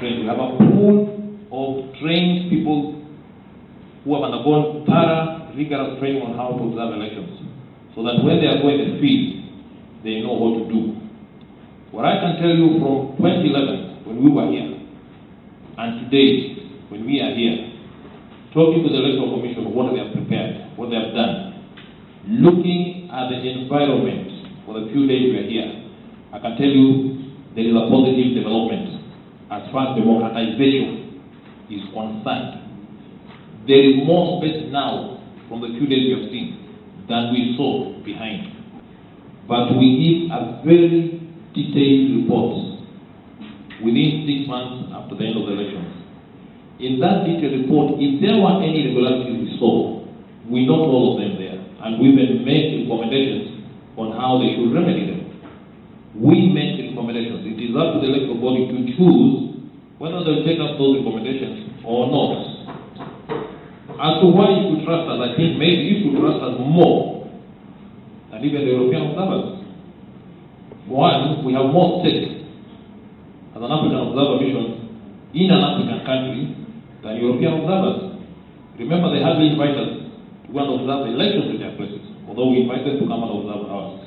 trained. We have a pool of trained people who have undergone thorough, rigorous training on how to observe elections, so that when they are going to the field, they know what to do. What I can tell you from 2011, when we were here, and today, when we are here, talking to the Electoral Commission of what they have prepared, what they have done, looking at the environment for the few days we are here, I can tell you there is a positive development as far as democratization is concerned. There is more space now from the few days we have seen than we saw behind. But we give a very detailed report within 6 months after the end of the election. In that detailed report, if there were any irregularities we saw, we note all of them there, and we then make recommendations on how they should remedy them. We make recommendations. It is up to the electoral body to choose whether they will take up those recommendations or not. As to why you should trust us, I think maybe you should trust us more than even the European observers. One, we have more stakes as an African observer mission in an African country than European observers. Remember, they hardly invite us to go and observe the elections in their places, although we invite them to come and observe ours.